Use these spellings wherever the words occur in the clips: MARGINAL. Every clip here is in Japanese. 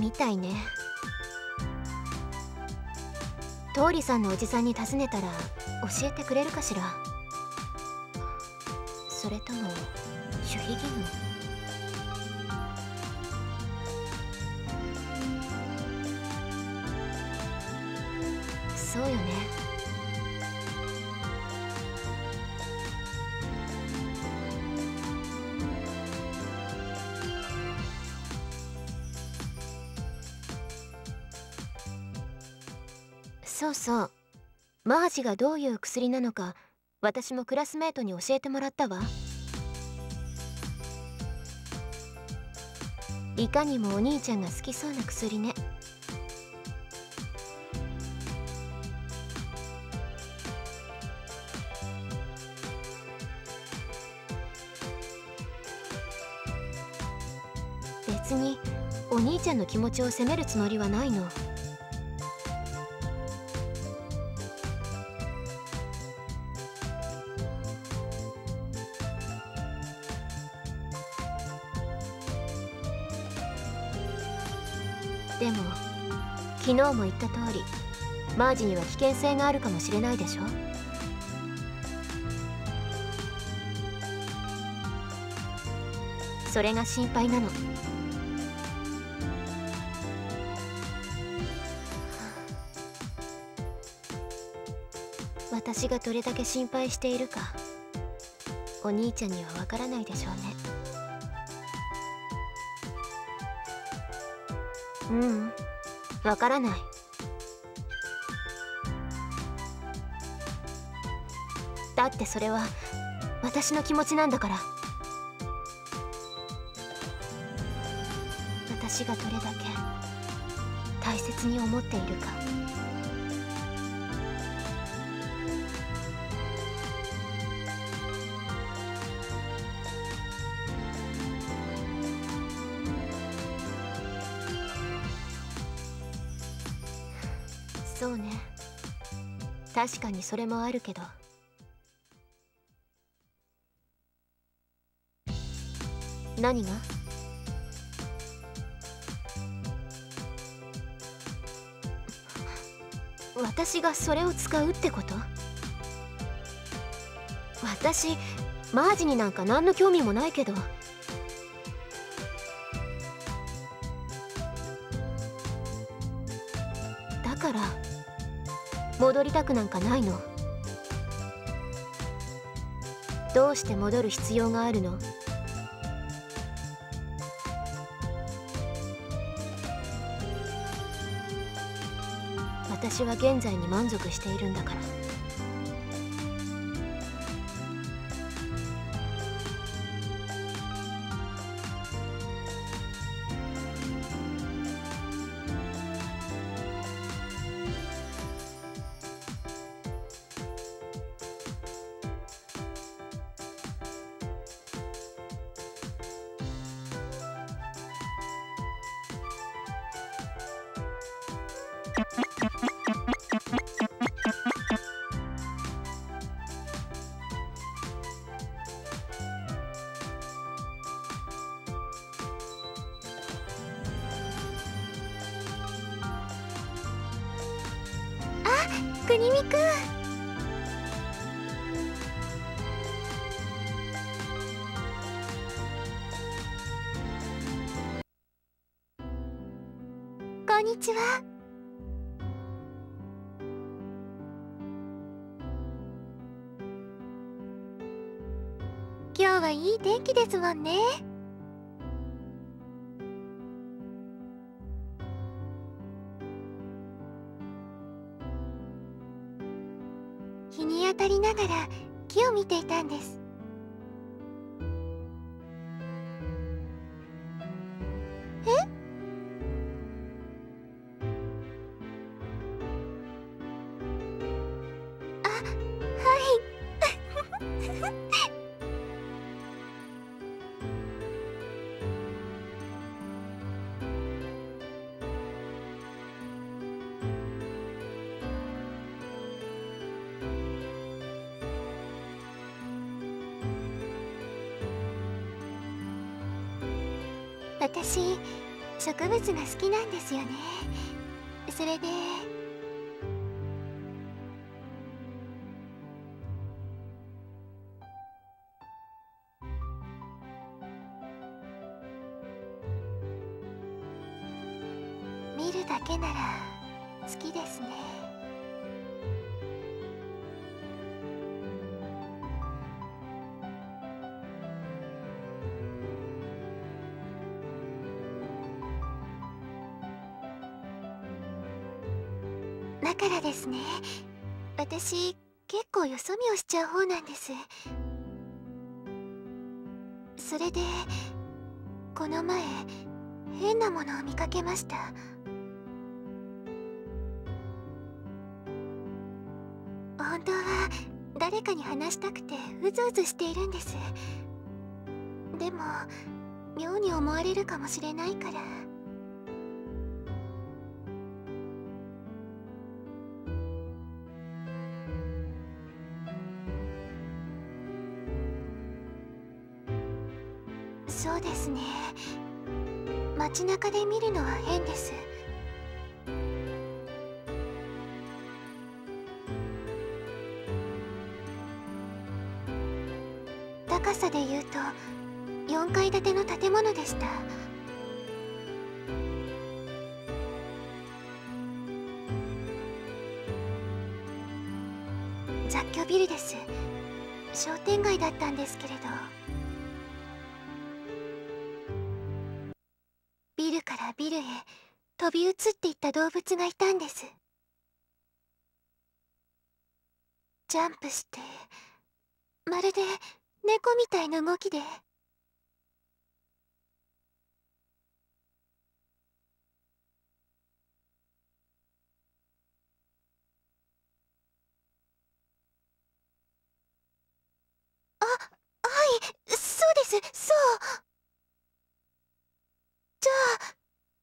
みたいね。通りさんのおじさんに尋ねたら教えてくれるかしら。それとも守秘義務？そうよね。そうそう、マージがどういう薬なのか私もクラスメートに教えてもらったわ。いかにもお兄ちゃんが好きそうな薬ね。別にお兄ちゃんの気持ちを責めるつもりはないの。でも昨日も言った通り、マージには危険性があるかもしれないでしょ。それが心配なの。私がどれだけ心配しているか、お兄ちゃんにはわからないでしょうね。うん、わからない。だってそれは私の気持ちなんだから。私がどれだけ大切に思っているか。そうね、確かにそれもあるけど、何が？私がそれを使うってこと？私マージになんか何の興味もないけど。だから戻りたくなんかないの。どうして戻る必要があるの？私は現在に満足しているんだから。くにみくん、こんにちは。今日はいい天気ですもんね。日に当たりながら木を見ていたんです。え？あ、はい私、植物が好きなんですよね。それで見るだけなら好きですね。だからですね、私結構よそ見をしちゃう方なんです。それでこの前変なものを見かけました。本当は誰かに話したくてうずうずしているんです。でも妙に思われるかもしれないから。そうですね、街中で見るのは変です。高さでいうと4階建ての建物でした。雑居ビルです。商店街だったんですけれど、ビルからビルへ飛び移っていった動物がいたんです。ジャンプして、まるで猫みたいな動きで、あ、はい、そうです、そう。じゃあ、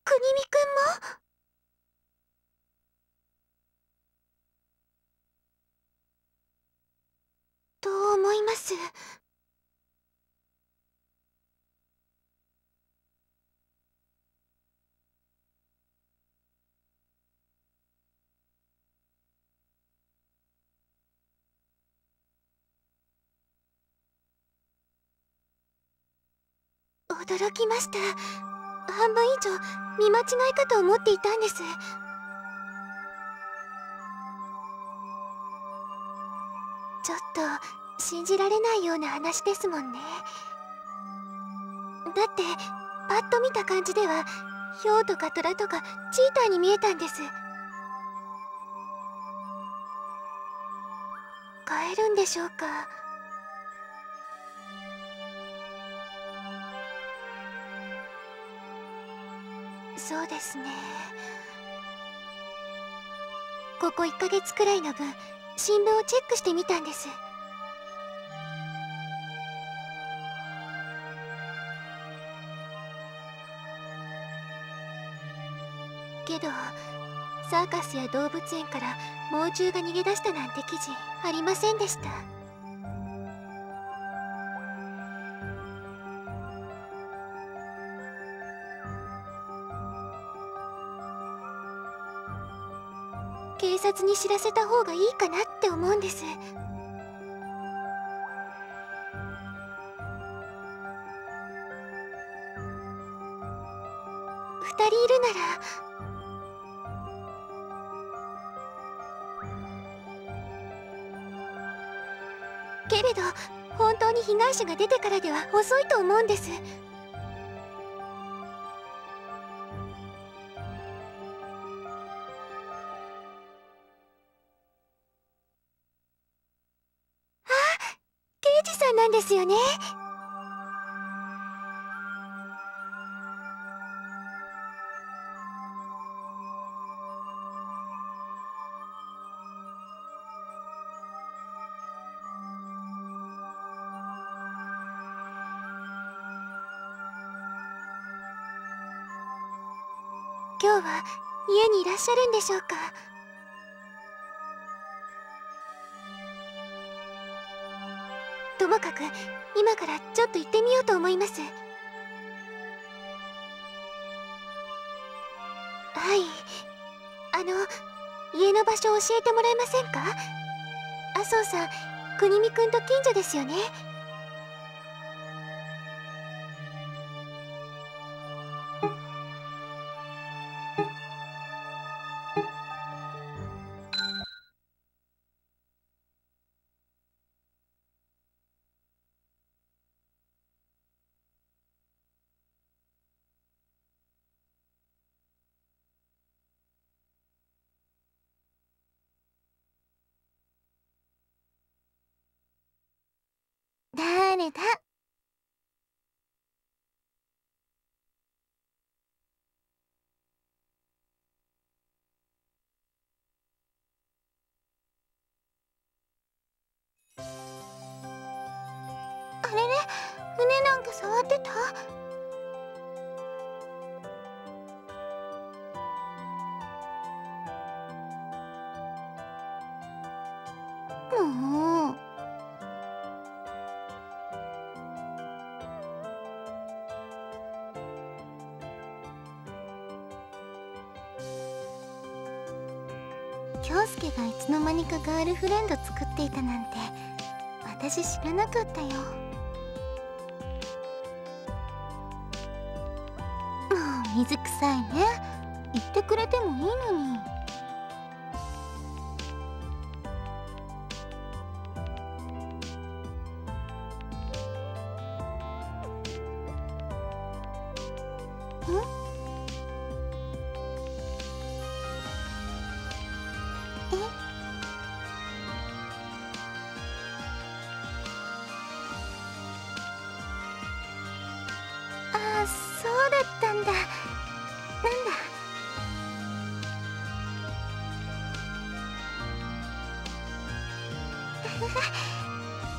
くにみくんも？と思います。驚きました。半分以上見間違いかと思っていたんです。ちょっと信じられないような話ですもんね。だってパッと見た感じではヒョウとかトラとかチーターに見えたんです。飼えるんでしょうか。そうですね、ここ1ヶ月くらいの分新聞をチェックしてみたんです。けどサーカスや動物園から猛獣が逃げ出したなんて記事ありませんでした。警察に知らせた方がいいかなって思うんです。2人いるなら。けれど本当に被害者が出てからでは遅いと思うんです。なんですよね。今日は家にいらっしゃるんでしょうか。ともかく今からちょっと行ってみようと思います。家の場所を教えてもらえませんか？麻生さん、国見くんと近所ですよね。誰だ？あれれ、胸なんか触ってた？もう。恭介がいつの間にかガールフレンド作っていたなんて私知らなかったよ。もう水臭いね。言ってくれてもいいのに。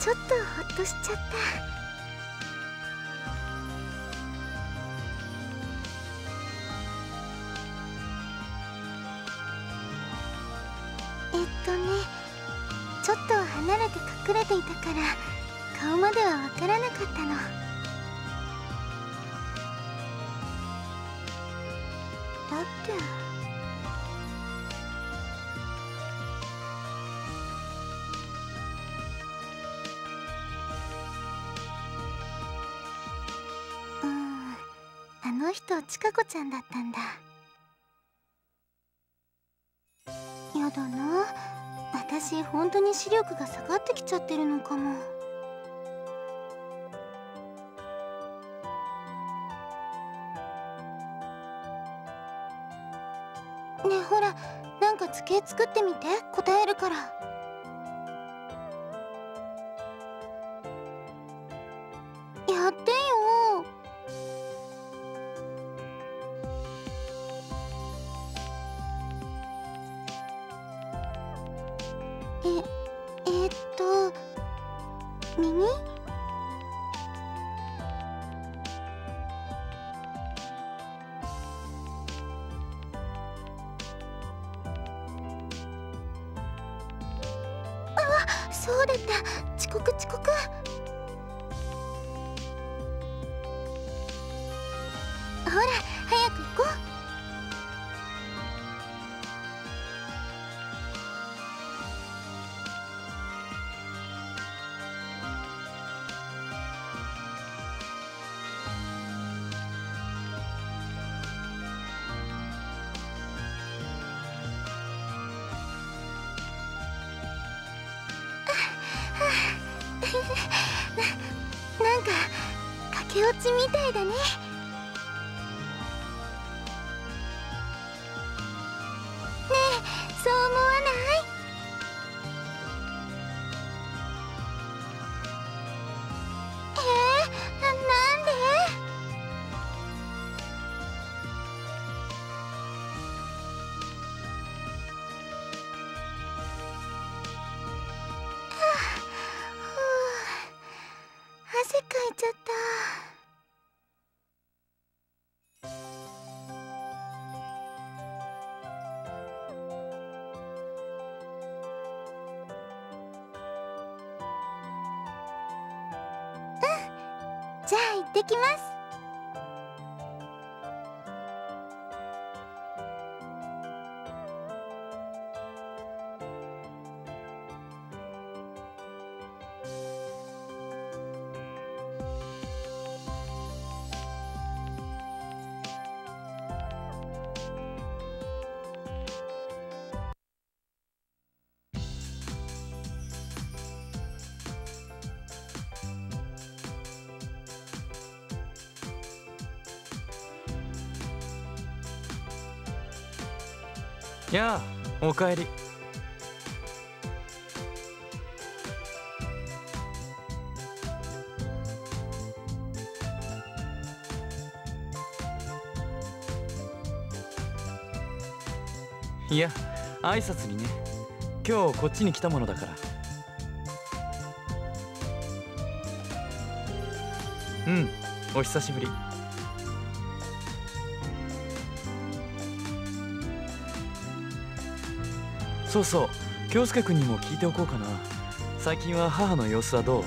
ちょっとほっとしちゃった。ちょっと離れて隠れていたから顔まではわからなかったの。だって。あの人、ちかこちゃんだったんだ。やだな、私本当に視力が下がってきちゃってるのかも。ねえ、ほら、なんか図形作ってみて、答えるから。やってよ。耳？あ、そうだった。遅刻。ほら、早く行こう。なんか駆け落ちみたいだね。ねえ、そう思わない？なんで？汗かいちゃった。うん、じゃあ行ってきます。やあ、おかえり。いや、挨拶にね。今日こっちに来たものだから。うん、お久しぶり。そうそう、京介君にも聞いておこうかな。最近は母の様子はどう？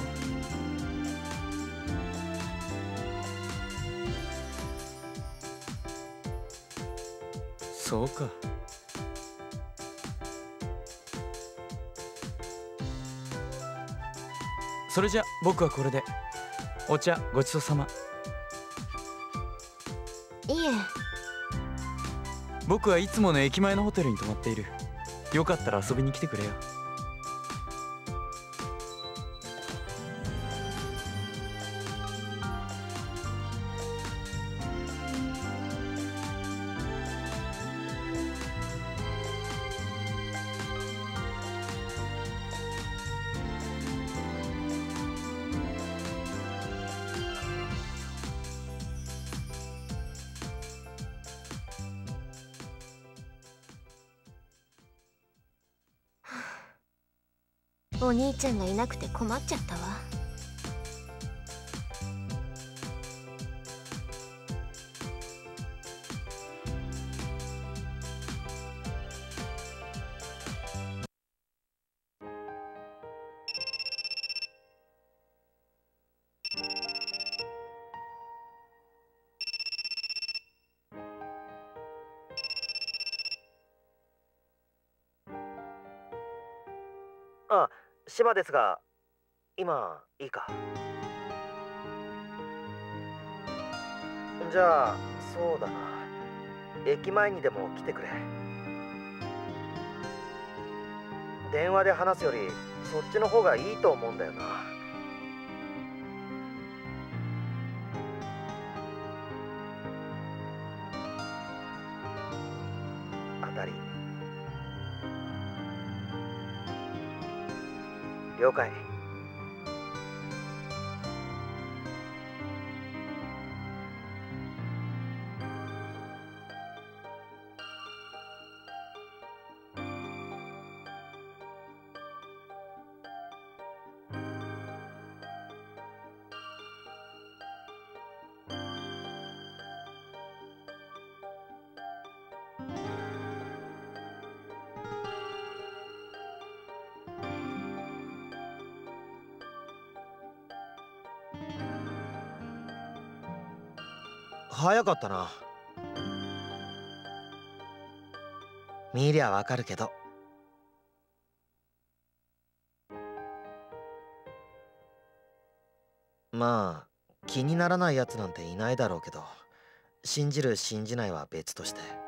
そうか。それじゃ僕はこれで。お茶ごちそうさま。いえ、僕はいつもの駅前のホテルに泊まっている。よかったら遊びに来てくれよ。お兄ちゃんがいなくて困っちゃったわ。あ、島ですが、今いいか。じゃあ、そうだな。駅前にでも来てくれ。電話で話すより、そっちの方がいいと思うんだよな。当たり。了解。早かったな。見りゃわかるけど。まあ気にならないやつなんていないだろうけど、信じる信じないは別として。